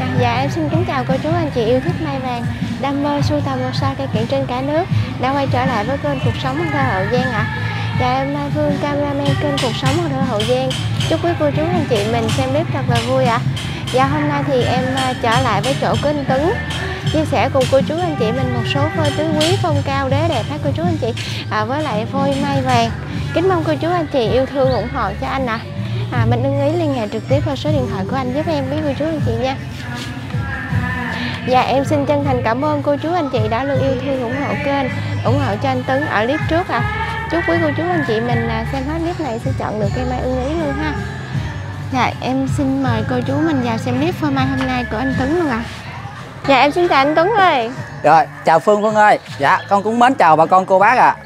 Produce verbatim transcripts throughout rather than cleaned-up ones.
À, dạ em xin kính chào cô chú anh chị yêu thích mai vàng, đam mê sưu tầm bonsai cây kiểng trên cả nước đã quay trở lại với kênh Cuộc Sống Cần Thơ Hậu Giang ạ. À. Dạ em Mai Phương, cameraman kênh Cuộc Sống Cần Thơ Hậu Giang. Chúc quý cô chú anh chị mình xem clip thật là vui ạ. À. Dạ hôm nay thì em trở lại với chỗ kênh Tuấn, chia sẻ cùng cô chú anh chị mình một số phôi tứ quý phong cao đế đẹp các cô chú anh chị à, với lại phôi mai vàng. Kính mong cô chú anh chị yêu thương ủng hộ cho anh ạ. À. À, mình ưng ý liên hệ trực tiếp vào số điện thoại của anh giúp em với cô chú anh chị nha. Dạ em xin chân thành cảm ơn cô chú anh chị đã luôn yêu thương ủng hộ kênh, ủng hộ cho anh Tuấn ở clip trước ạ. À. Chúc quý cô chú anh chị mình xem hết clip này sẽ chọn được cây mai ưng ý luôn ha. Dạ em xin mời cô chú mình vào xem clip phôi mai hôm nay của anh Tuấn luôn ạ. À. Dạ em xin chào anh Tuấn ơi. Rồi chào Phương Phương ơi. Dạ con cũng mến chào bà con cô bác ạ. À.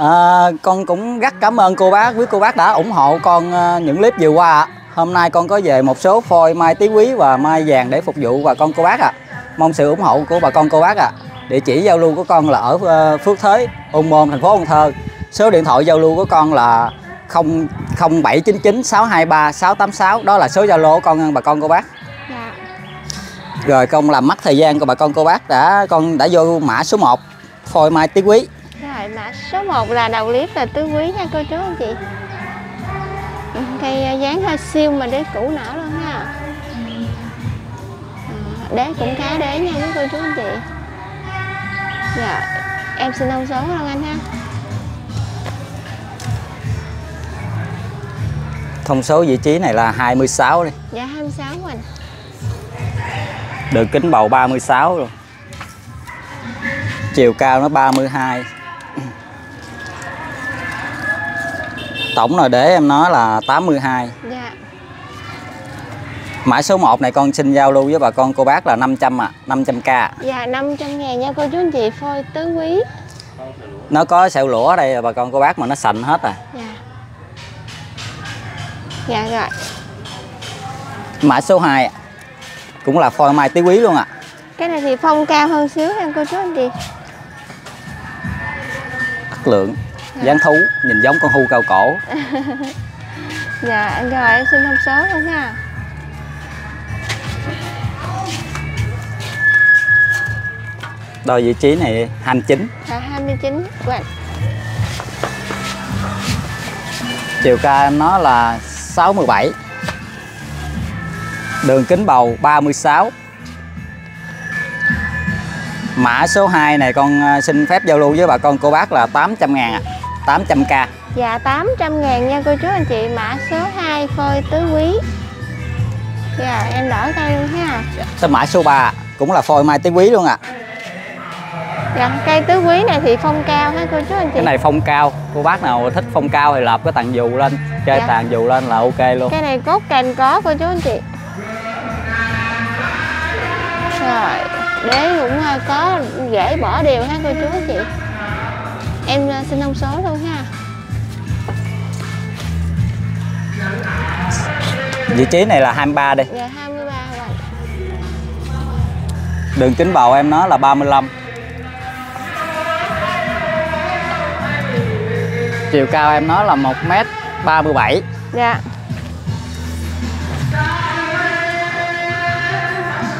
À, con cũng rất cảm ơn cô bác, quý cô bác đã ủng hộ con những clip vừa qua ạ. Hôm nay con có về một số phôi mai tý quý và mai vàng để phục vụ bà con cô bác ạ. Mong sự ủng hộ của bà con cô bác ạ. Địa chỉ giao lưu của con là ở Phước Thới, Ô Môn, thành phố Cần Thơ. Số điện thoại giao lưu của con là không không bảy chín chín sáu hai ba sáu tám sáu. Đó là số Zalo của con bà con cô bác. Dạ. Rồi con làm mất thời gian của bà con cô bác, đã con đã vô mã số một phôi mai tý quý. Mã số một là đầu clip là tứ quý nha cô chú anh chị. Cây dáng hơi siêu mà đế cũ nở luôn ha. Đế cũng khá đế nha quý cô chú anh chị. Dạ em xin ông số luôn anh ha. Thông số vị trí này là hai mươi sáu đi. Dạ hai mươi sáu mình. Đường kính bầu ba mươi sáu luôn. Chiều cao nó ba mươi hai. Tổng rồi để em nói là tám mươi hai. Dạ. Mã số một này con xin giao lưu với bà con cô bác là năm trăm ạ, à, năm trăm k. Dạ năm trăm ngàn nha cô chú anh chị, phôi tứ quý. Nó có sẹo lũa ở đây bà con cô bác mà nó sành hết rồi. Dạ. Dạ rồi. Mã số hai cũng là phôi mai tứ quý luôn ạ. À. Cái này thì phong cao hơn xíu nha cô chú anh chị. Chất lượng. Dạ. Dáng thú, nhìn giống con hươu cao cổ. Dạ, anh rồi em xin thông số luôn ha. Đôi vị trí này hai mươi chín. Dạ, hai mươi chín. Quên. Chiều cao nó là sáu mươi bảy. Đường kính bầu ba mươi sáu. Mã số hai này con xin phép giao lưu với bà con cô bác là tám trăm ngàn ạ. À. tám trăm k. Dạ tám trăm ngàn nha cô chú anh chị, mã số hai phôi tứ quý. Dạ em đổi cây luôn ha. Tới mã số ba cũng là phôi mai tứ quý luôn ạ. À. Dạ cây tứ quý này thì phong cao ha cô chú anh chị. Cái này phong cao, cô bác nào thích phong cao thì lợp cái tàn dù lên, chơi dạ. Tàn dù lên là ok luôn. Cái này cốt cành có cô chú anh chị. Rồi, đế cũng có dễ bỏ đều ha cô chú anh chị. Em xin thông số luôn ha. Vị trí này là hai mươi ba đi. Dạ hai mươi ba rồi. Đường kính bầu em nói là ba mươi lăm. Chiều cao em nói là một mét ba mươi bảy. Dạ.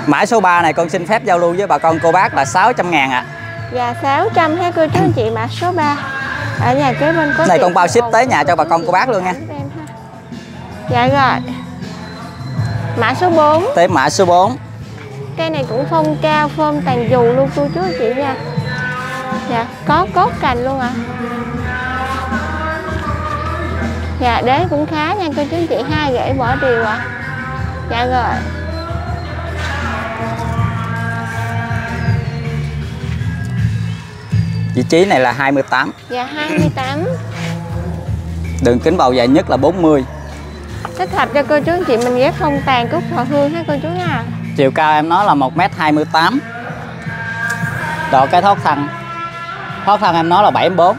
Mã số ba này con xin phép giao lưu với bà con cô bác là sáu trăm ngàn ạ. À. Dạ sáu trăm ha cô chú anh chị, mã số ba. Ở nhà kế bên có này con bao ship tới nhà cho bà con cô bác luôn nha. Dạ rồi. Mã số bốn. Tới mã số bốn. Cây này cũng phong cao, phơm tàn dù luôn cô chú anh chị nha. Dạ, có cốt cành luôn ạ. À. Dạ đế cũng khá nha cô chú anh chị, hai rễ bỏ đều ạ. À. Dạ rồi. Vị trí này là hai mươi tám. Dạ hai mươi tám. Đường kính bầu dài nhất là bốn mươi. Thích hợp cho cô chú anh chị mình ghép phong tàn cúc thọ hương ha cô chú nha. Chiều cao em nói là một mét hai mươi tám. Độ cái thoát thân. Thoát thân em nói là bảy mươi bốn.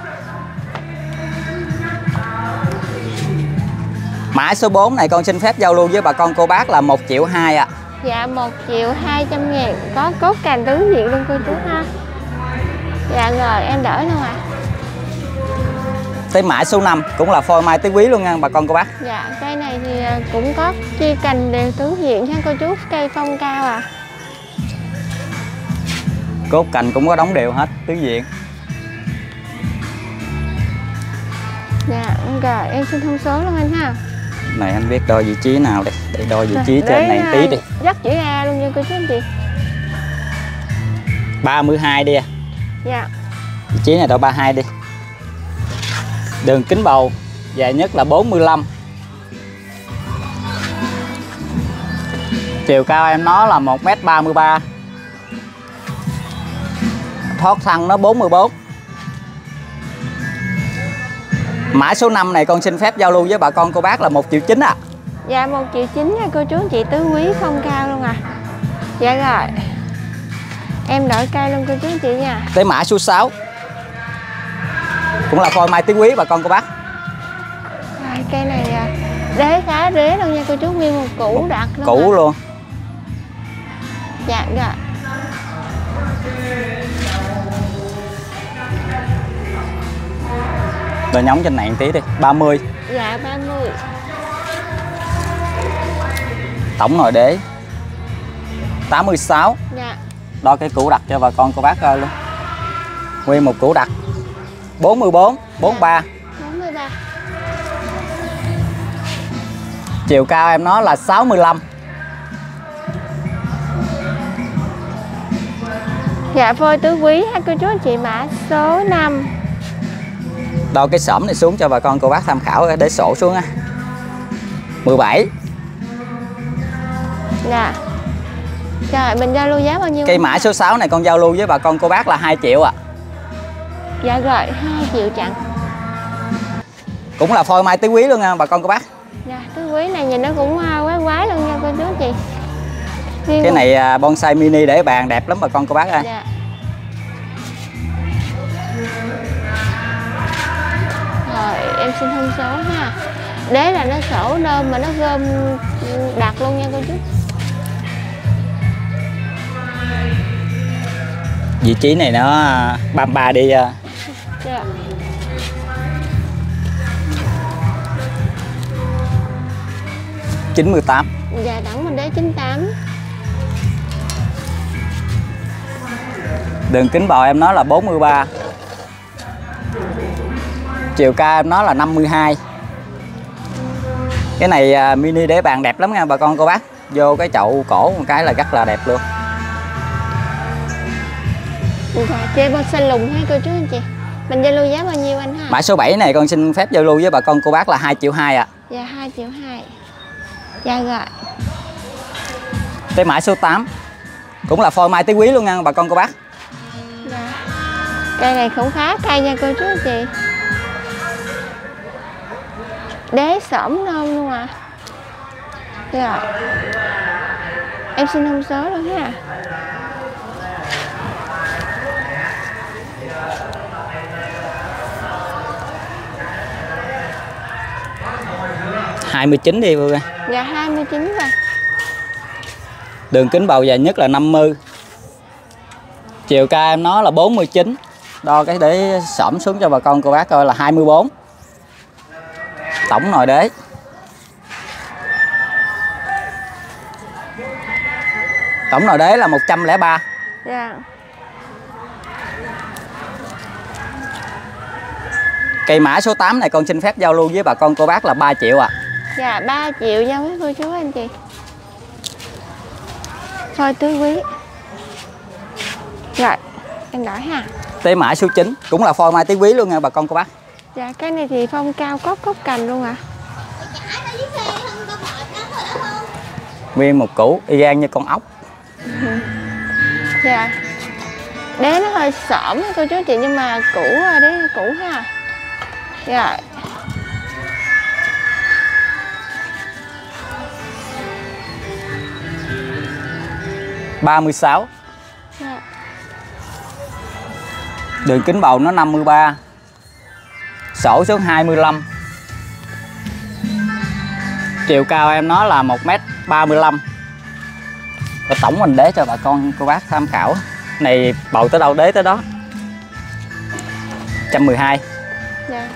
Mã số bốn này con xin phép giao lưu với bà con cô bác là một triệu hai ạ. À. Dạ một triệu hai trăm ngàn. Có cốt cành tứ diện luôn cô chú ha. Dạ rồi em đổi luôn ạ. À. tới mã số năm, cũng là phôi mai tứ quý luôn nha bà con cô bác. Dạ, cây này thì cũng có chi cành đều tướng diện ha cô chú, cây phong cao à. Cốt cành cũng có đóng đều hết, tướng diện. Dạ, rồi em xin thông số luôn anh ha. Này anh biết đo vị trí nào đây, để đo vị trí à, trên này tí đi. Dắt chữ A luôn nha cô chú anh chị. ba mươi hai đi à. Dạ. Vị trí này đo ba mươi hai đi. Đường kính bầu dài nhất là bốn mươi lăm. Chiều cao em nó là một mét ba mươi ba. Thoát thân nó bốn mươi bốn. Mã số năm này con xin phép giao lưu với bà con cô bác là một triệu chín ạ. À. Dạ một triệu chín nha cô chú chị, tứ quý không cao luôn à. Dạ rồi. Em đổi cây luôn cô chú chị nha. Tới mã số sáu. Cũng là phôi mai tứ quý bà con cô bác. À, cây này à, đế khá rế luôn nha cô chú, nguyên một củ đặt luôn. Củ luôn. Dạ rồi. Rồi nhóng trên này một tí đi, ba mươi. Dạ ba mươi. Tổng ngồi đế tám mươi sáu. Dạ. Đo cái củ đặt cho bà con cô bác coi luôn. Nguyên một củ đặt bốn mươi bốn, bốn mươi ba. bốn mươi ba. Chiều cao em nó là sáu mươi lăm. Dạ phôi tứ quý ha cô chú anh chị, mã số năm. Đo cái xổm này xuống cho bà con cô bác tham khảo, để sổ xuống á. mười bảy. Dạ. Trời, mình giao lưu giá bao nhiêu? Cây mã số sáu này con giao lưu với bà con cô bác là hai triệu ạ. À. Dạ rồi, hai triệu chặn. Cũng là phôi mai tứ quý luôn nha bà con cô bác. Dạ, tứ quý này nhìn nó cũng quái quái luôn nha cô chú chị. Riêng cái này à, bonsai mini để bàn đẹp lắm bà con cô bác ơi. Dạ. Rồi, em xin thông số ha. Đế là nó sổ đơn mà nó gom đặt luôn nha cô chú. Vị trí này nó ba mươi ba đi. Dạ. chín mươi tám. Dạ đẳng mình đế chín mươi tám. Đường kính bầu em nói là bốn mươi ba. Chiều cao em nói là năm mươi hai. Cái này mini đế bàn đẹp lắm nha bà con cô bác. Vô cái chậu cổ một cái là rất là đẹp luôn. Cây bonsai lùng ha cô chú anh chị. Mình giao lưu giá bao nhiêu anh ha? Mã số bảy này con xin phép giao lưu với bà con cô bác là hai triệu hai ạ. À. Dạ hai triệu hai. Dạ rồi. Tới mã số tám. Cũng là phôi mai tứ quý luôn nha bà con cô bác. Dạ. Cây này cũng khá cây nha cô chú anh chị. Đế xổm non luôn à. Dạ. Em xin thông số luôn ha. hai mươi chín đi Phương ơi. Dạ hai mươi chín rồi. Đường kính bầu dài nhất là năm mươi. Chiều cao em nó là bốn mươi chín. Đo cái để xổm xuống cho bà con cô bác coi là hai mươi bốn. Tổng nồi đế. Tổng nồi đế là một trăm lẻ ba. Dạ. Cây mã số tám này con xin phép giao lưu với bà con cô bác là ba triệu ạ. À. Dạ ba triệu giao với cô chú anh chị. Phôi tứ quý. Rồi, em đổi ha. Tới mã số chín, cũng là phôi mai tứ quý luôn nha bà con cô bác. Dạ cái này thì phong cao cốc cốc cành luôn ạ. À. Nguyên một củ y gan như con ốc. Dạ. Đế nó hơi xổm cô chú chị, nhưng mà củ đế củ ha. Dạ. ba mươi sáu. Dạ. Đường kính bầu nó năm mươi ba. Sổ xuống hai mươi lăm. Chiều cao em nó là một mét ba mươi lăm. Tổng mình đế cho bà con cô bác tham khảo. Này bầu tới đâu đế tới đó. một trăm mười hai. Dạ.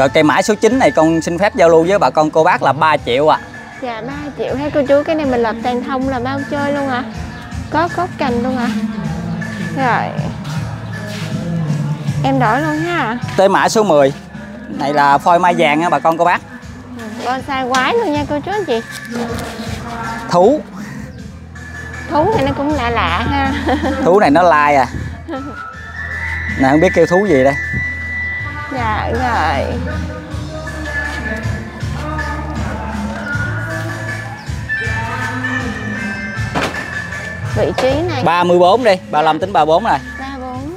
Rồi cây mãi số chín này con xin phép giao lưu với bà con cô bác là ba triệu ạ. À. Dạ ba triệu ha cô chú. Cái này mình lợp tàn thông là bao chơi luôn ạ. À. Có cốt cành luôn ạ. À. Rồi. Em đổi luôn ha. Cây mã số mười. Này là phôi mai vàng á bà con cô bác. Bonsai quái luôn nha cô chú anh chị. Thú. Thú này nó cũng lạ lạ ha. Thú này nó lai à. Này không biết kêu thú gì đây. Dạ rồi. Vị trí này ba mươi bốn đi, ba mươi lăm tính ba mươi bốn rồi. ba mươi bốn.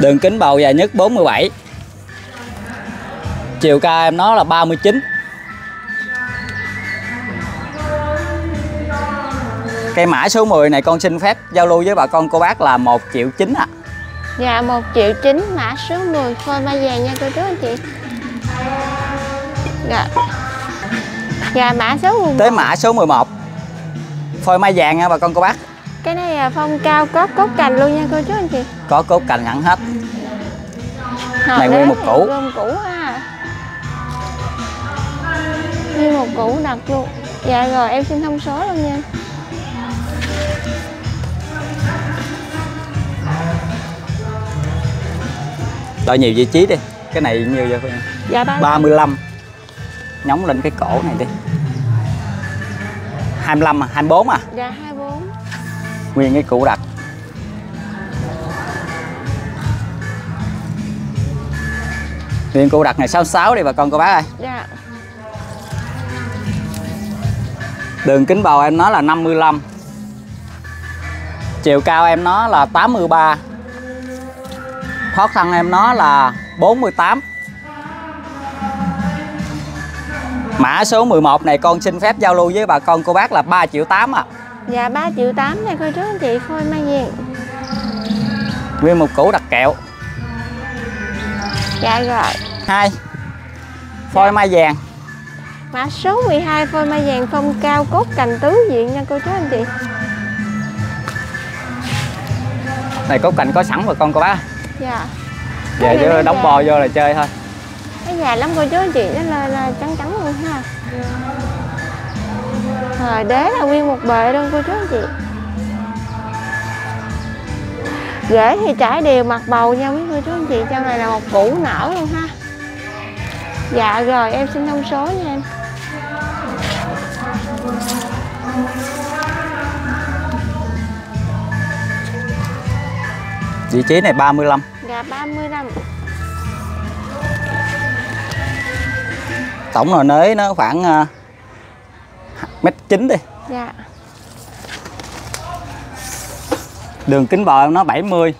Đường kính bầu dài nhất bốn mươi bảy. Chiều cao em nó là ba mươi chín. Cây mã số mười này con xin phép giao lưu với bà con cô bác là một triệu chín ạ. À. Dạ một triệu chín mã số mười phôi mai vàng nha cô chú anh chị. Dạ. Dạ mã số mười một. Tới mã số mười một. Phôi mai vàng nha bà con cô bác. Cái này phong cao có cốt cành luôn nha cô chú anh chị. Có cốt cành hẳn hết. Hợp này nguyên một củ. Nguyên một củ ha. Nguyên một củ đặt luôn. Dạ rồi em xin thông số luôn nha. Đợi nhiều vị trí đi. Cái này nhiều vậy? Dạ ba mươi lăm. Nhóng lên cái cổ này đi. hai mươi lăm à, hai mươi bốn à? Dạ hai mươi bốn. Nguyên cái củ đặt. Nguyên củ đặt này sáu mươi sáu đi bà con cô bác ơi. Dạ. Đường kính bầu em nó là năm mươi lăm. Chiều cao em nó là tám mươi ba. Thoát thân em nó là bốn mươi tám. Mã số mười một này con xin phép giao lưu với bà con cô bác là ba triệu tám ạ. À. Dạ ba triệu tám này cô chú anh chị, phôi mai vàng. Nguyên một củ đặt kẹo. Dạ rồi. Hai. Phôi dạ. Mai vàng. Mã số mười hai phôi mai vàng phong cao cốt cành tứ diện nha cô chú anh chị. Này cốt cành có sẵn bà con cô bác. Dạ. Về chứ đóng bò vô là chơi thôi. Nó dài lắm cô chú anh chị, nó là, là trắng trắng luôn ha. Rồi đế là nguyên một bề luôn cô chú anh chị. Rễ thì trải đều mặt bầu nha quý cô chú anh chị. Trong này là một củ nở luôn ha. Dạ rồi em xin thông số nha em. Vị trí này ba mươi lăm. Dạ ba mươi lăm. Tổng là nới nó khoảng uh, mét chín đi. Dạ. Đường kính bờ nó bảy mươi.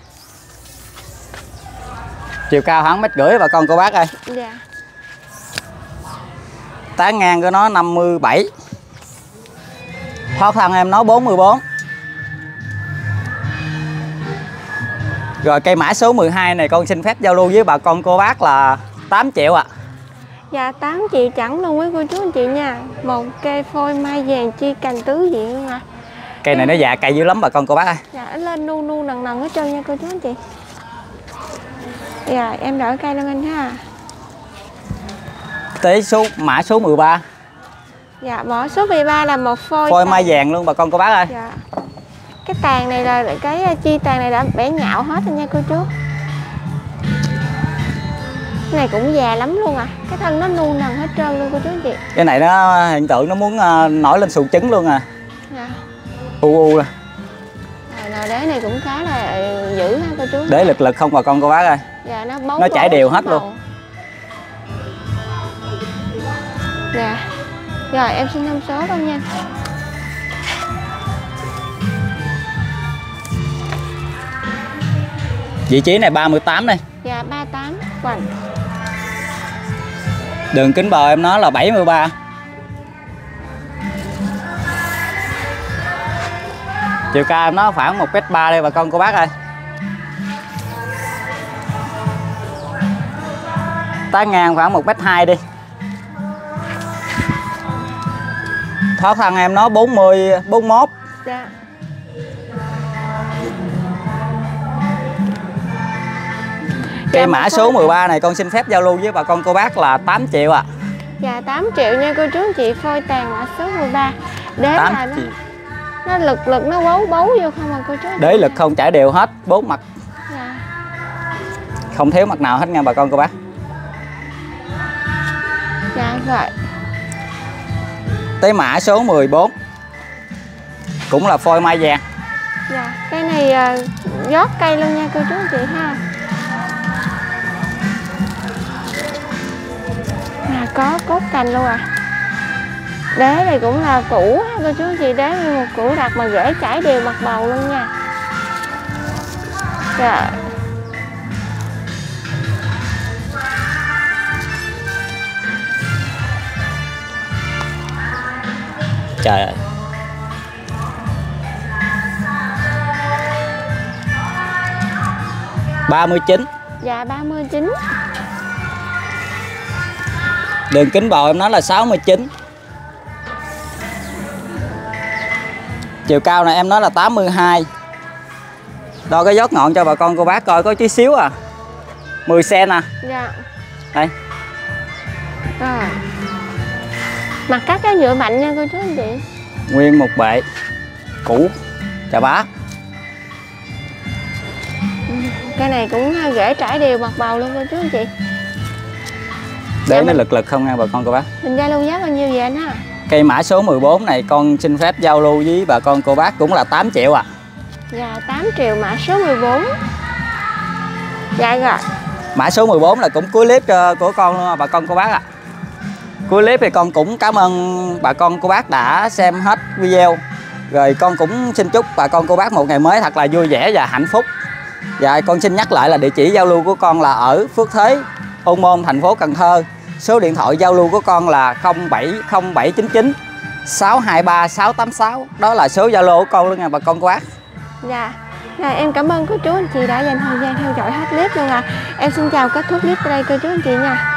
Chiều cao khoảng mét rưỡi bà con cô bác ơi. Dạ. Tán ngang của nó năm mươi bảy. Thoát thân em nó bốn mươi bốn. Rồi cây mã số mười hai này con xin phép giao lưu với bà con cô bác là tám triệu ạ. À. Dạ tám triệu chẳng luôn quý cô chú anh chị nha. Một cây phôi mai vàng chi cành tứ diện luôn ạ. À. Cây này nó già cây dữ lắm bà con cô bác ơi. Dạ nó lên nu nu nần nần hết trơn nha cô chú anh chị. Dạ em đổi cây lên anh ha. Tới số mã số mười ba. Dạ mã số mười ba là một phôi phôi mai vàng luôn bà con cô bác ơi. Dạ. Cái tàn này là cái chi tàn này đã bẻ nhạo hết rồi nha cô chú. Cái này cũng già lắm luôn à. Cái thân nó nu nần hết trơn luôn cô chú chị. Cái này nó hiện tượng nó muốn nổi lên sù trứng luôn à. Dạ. U u rồi. Rồi đế này cũng khá là dữ ha cô chú. Đế lực lực không bà con cô bác ơi. Dạ nó bóng. Nó chảy đều hết màu luôn. Dạ. Rồi em xin thông số con nha. Vị trí này ba mươi tám đây. Dạ ba mươi tám. Quanh. Đường kính bờ em nói là bảy mươi ba. Chiều cao em nó khoảng một mét ba đây bà con cô bác ơi. Tán ngang khoảng một mét hai đi. Thoát thân em nó bốn mươi bốn mươi mốt. Dạ. Cây mã số mười ba này con xin phép giao lưu với bà con cô bác là tám triệu ạ. À. Dạ tám triệu nha cô chú chị. Phôi tàn mã số mười ba. Đếm tám là nó, nó lực lực nó bấu bấu vô không mà cô chú. Đế lực không chảy đều hết, bốn mặt. Dạ. Không thiếu mặt nào hết nha bà con cô bác. Dạ rồi. Tới mã số mười bốn. Cũng là phôi mai vàng. Dạ, cái này uh, giót cây luôn nha cô chú chị ha. À, có cốt cành luôn à. Đế này cũng là củ cô chú chị, đế như một củ đặc mà rễ chảy đều mặt bầu luôn nha. Dạ. Trời ơi. ba mươi chín. Dạ ba mươi chín. Đường kính bầu em nói là sáu mươi chín. Chiều cao này em nói là tám mươi hai. Đo cái vót ngọn cho bà con cô bác coi có chút xíu à. mười xen-ti-mét à. Dạ. Đây. À. Mặt cắt cái nhựa mạnh nha cô chú anh chị. Nguyên một bệ. Cũ. Chà bá. Cái này cũng rễ trải đều mặt bầu luôn cô chú anh chị. Để nó lực lực không nha bà con cô bác. Mình giao lưu giá bao nhiêu vậy anh ha? Cây mã số mười bốn này con xin phép giao lưu với bà con cô bác cũng là tám triệu à. Dạ tám triệu mã số mười bốn. Dạ rồi. Mã số mười bốn là cũng cuối clip của con luôn bà con cô bác ạ. À. Cuối clip thì con cũng cảm ơn bà con cô bác đã xem hết video. Rồi con cũng xin chúc bà con cô bác một ngày mới thật là vui vẻ và hạnh phúc. Dạ con xin nhắc lại là địa chỉ giao lưu của con là ở Phước Thới, Ô Môn, thành phố Cần Thơ. Số điện thoại giao lưu của con là không bảy không bảy chín chín sáu hai ba sáu tám sáu. Đó là số Zalo của con luôn nha bà con cô bác. Dạ. Rồi, em cảm ơn cô chú anh chị đã dành thời gian theo dõi hết clip luôn ạ. À. Em xin chào kết thúc clip ở đây cô chú anh chị nha.